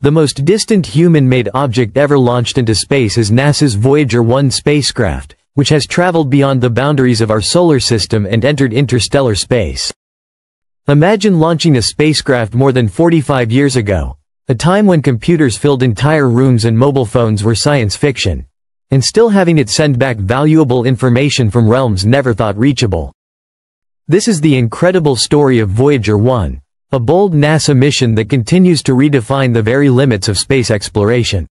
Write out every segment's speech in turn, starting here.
The most distant human-made object ever launched into space is NASA's Voyager 1 spacecraft, which has traveled beyond the boundaries of our solar system and entered interstellar space. Imagine launching a spacecraft more than 45 years ago, a time when computers filled entire rooms and mobile phones were science fiction, and still having it send back valuable information from realms never thought reachable. This is the incredible story of Voyager 1, a bold NASA mission that continues to redefine the very limits of space exploration.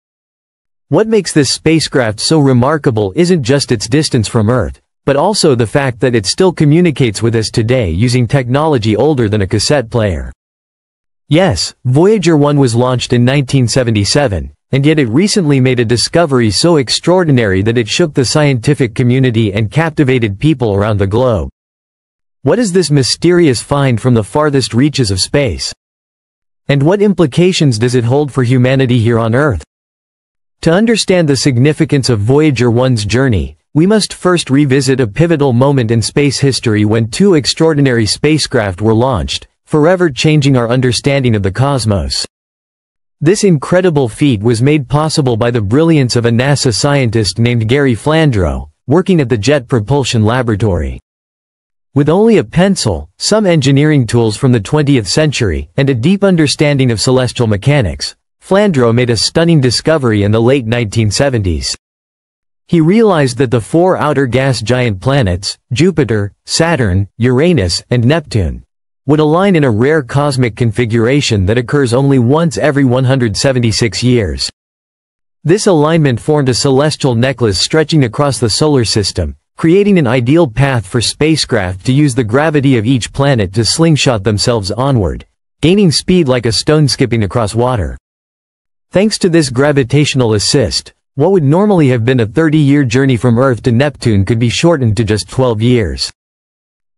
What makes this spacecraft so remarkable isn't just its distance from Earth, but also the fact that it still communicates with us today using technology older than a cassette player. Yes, Voyager 1 was launched in 1977, and yet it recently made a discovery so extraordinary that it shook the scientific community and captivated people around the globe. What is this mysterious find from the farthest reaches of space? And what implications does it hold for humanity here on Earth? To understand the significance of Voyager 1's journey, we must first revisit a pivotal moment in space history when two extraordinary spacecraft were launched, forever changing our understanding of the cosmos. This incredible feat was made possible by the brilliance of a NASA scientist named Gary Flandro, working at the Jet Propulsion Laboratory. With only a pencil, some engineering tools from the 20th century, and a deep understanding of celestial mechanics, Flandro made a stunning discovery in the late 1970s. He realized that the four outer gas giant planets, Jupiter, Saturn, Uranus, and Neptune, would align in a rare cosmic configuration that occurs only once every 176 years. This alignment formed a celestial necklace stretching across the solar system, creating an ideal path for spacecraft to use the gravity of each planet to slingshot themselves onward, gaining speed like a stone skipping across water. Thanks to this gravitational assist, what would normally have been a 30-year journey from Earth to Neptune could be shortened to just 12 years.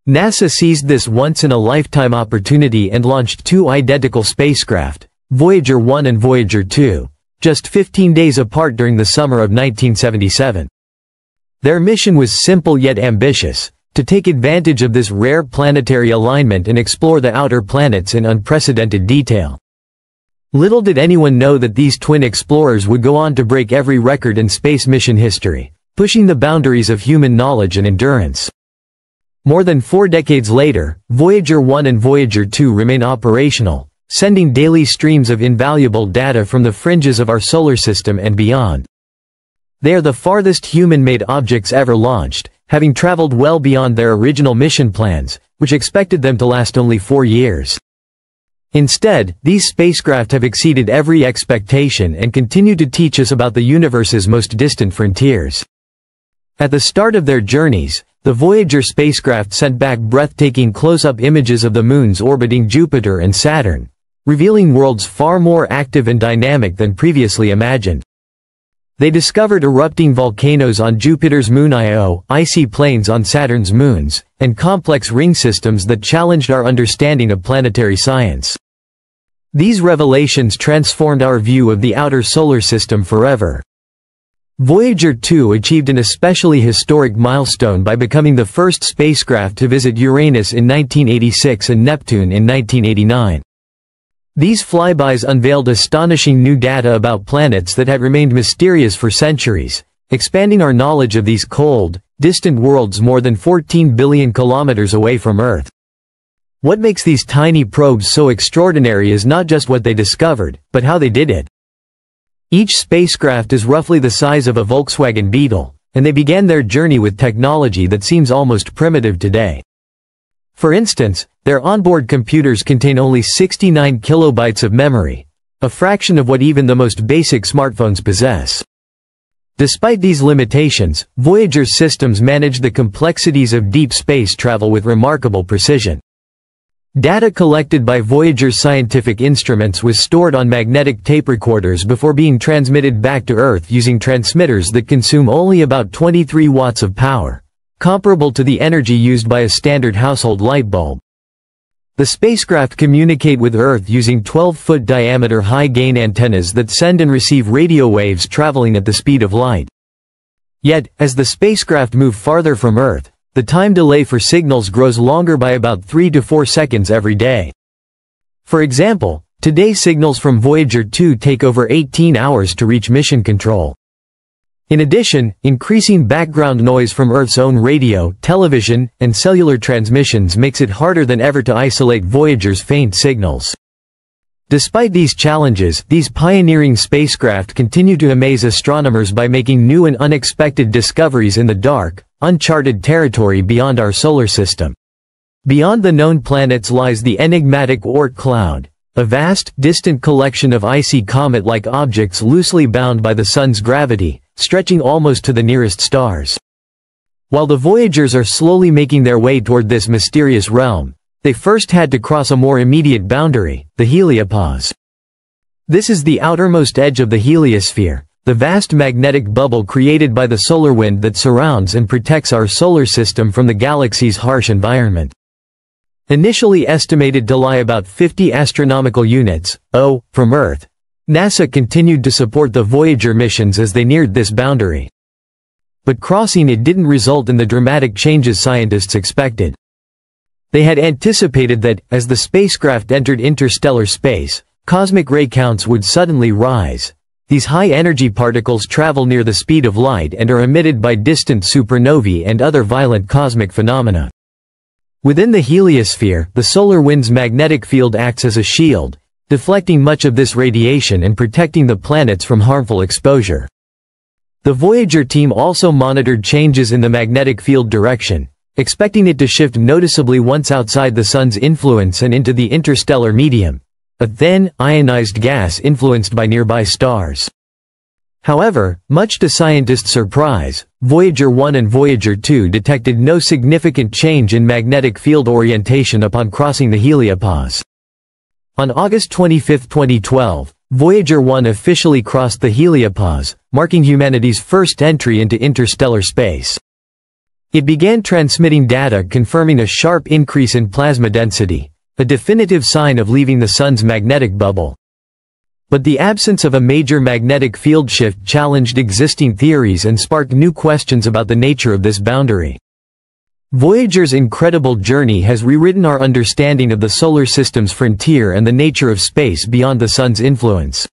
NASA seized this once-in-a-lifetime opportunity and launched two identical spacecraft, Voyager 1 and Voyager 2, just 15 days apart during the summer of 1977. Their mission was simple yet ambitious, to take advantage of this rare planetary alignment and explore the outer planets in unprecedented detail. Little did anyone know that these twin explorers would go on to break every record in space mission history, pushing the boundaries of human knowledge and endurance. More than 4 decades later, Voyager 1 and Voyager 2 remain operational, sending daily streams of invaluable data from the fringes of our solar system and beyond. They are the farthest human-made objects ever launched, having traveled well beyond their original mission plans, which expected them to last only 4 years. Instead, these spacecraft have exceeded every expectation and continue to teach us about the universe's most distant frontiers. At the start of their journeys, the Voyager spacecraft sent back breathtaking close-up images of the moons orbiting Jupiter and Saturn, revealing worlds far more active and dynamic than previously imagined. They discovered erupting volcanoes on Jupiter's moon Io, icy plains on Saturn's moons, and complex ring systems that challenged our understanding of planetary science. These revelations transformed our view of the outer solar system forever. Voyager 2 achieved an especially historic milestone by becoming the first spacecraft to visit Uranus in 1986 and Neptune in 1989. These flybys unveiled astonishing new data about planets that had remained mysterious for centuries, expanding our knowledge of these cold, distant worlds more than 14 billion kilometers away from Earth. What makes these tiny probes so extraordinary is not just what they discovered, but how they did it. Each spacecraft is roughly the size of a Volkswagen Beetle, and they began their journey with technology that seems almost primitive today. For instance, their onboard computers contain only 69 kilobytes of memory, a fraction of what even the most basic smartphones possess. Despite these limitations, Voyager's systems managed the complexities of deep space travel with remarkable precision. Data collected by Voyager's scientific instruments was stored on magnetic tape recorders before being transmitted back to Earth using transmitters that consume only about 23 watts of power, comparable to the energy used by a standard household light bulb. The spacecraft communicate with Earth using 12-foot diameter high-gain antennas that send and receive radio waves traveling at the speed of light. Yet, as the spacecraft move farther from Earth, the time delay for signals grows longer by about 3 to 4 seconds every day. For example, Today signals from Voyager 2 take over 18 hours to reach mission control. In addition, increasing background noise from Earth's own radio, television, and cellular transmissions makes it harder than ever to isolate Voyager's faint signals. Despite these challenges, these pioneering spacecraft continue to amaze astronomers by making new and unexpected discoveries in the dark, uncharted territory beyond our solar system. Beyond the known planets lies the enigmatic Oort cloud, a vast, distant collection of icy comet-like objects loosely bound by the sun's gravity, stretching almost to the nearest stars. While the Voyagers are slowly making their way toward this mysterious realm, they first had to cross a more immediate boundary, the heliopause. This is the outermost edge of the heliosphere, the vast magnetic bubble created by the solar wind that surrounds and protects our solar system from the galaxy's harsh environment. Initially estimated to lie about 50 astronomical units from Earth, NASA continued to support the Voyager missions as they neared this boundary. But crossing it didn't result in the dramatic changes scientists expected. They had anticipated that, as the spacecraft entered interstellar space, cosmic ray counts would suddenly rise. These high-energy particles travel near the speed of light and are emitted by distant supernovae and other violent cosmic phenomena. Within the heliosphere, the solar wind's magnetic field acts as a shield, deflecting much of this radiation and protecting the planets from harmful exposure. The Voyager team also monitored changes in the magnetic field direction, expecting it to shift noticeably once outside the sun's influence and into the interstellar medium, a thin, ionized gas influenced by nearby stars. However, much to scientists' surprise, Voyager 1 and Voyager 2 detected no significant change in magnetic field orientation upon crossing the heliopause. On August 25, 2012, Voyager 1 officially crossed the heliopause, marking humanity's first entry into interstellar space. It began transmitting data confirming a sharp increase in plasma density, a definitive sign of leaving the sun's magnetic bubble. But the absence of a major magnetic field shift challenged existing theories and sparked new questions about the nature of this boundary. Voyager's incredible journey has rewritten our understanding of the solar system's frontier and the nature of space beyond the sun's influence.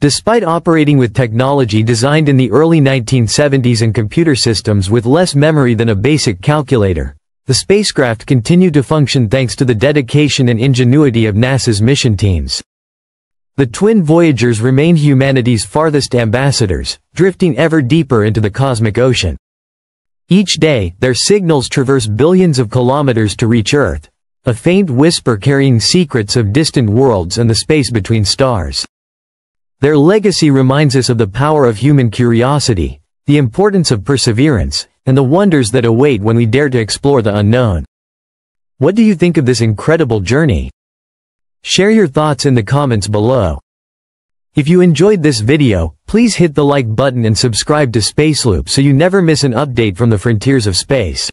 Despite operating with technology designed in the early 1970s and computer systems with less memory than a basic calculator, the spacecraft continued to function thanks to the dedication and ingenuity of NASA's mission teams. The twin Voyagers remain humanity's farthest ambassadors, drifting ever deeper into the cosmic ocean. Each day, their signals traverse billions of kilometers to reach Earth, a faint whisper carrying secrets of distant worlds and the space between stars. Their legacy reminds us of the power of human curiosity, the importance of perseverance, and the wonders that await when we dare to explore the unknown. What do you think of this incredible journey? Share your thoughts in the comments below. If you enjoyed this video, please hit the like button and subscribe to SpaceLoop so you never miss an update from the frontiers of space.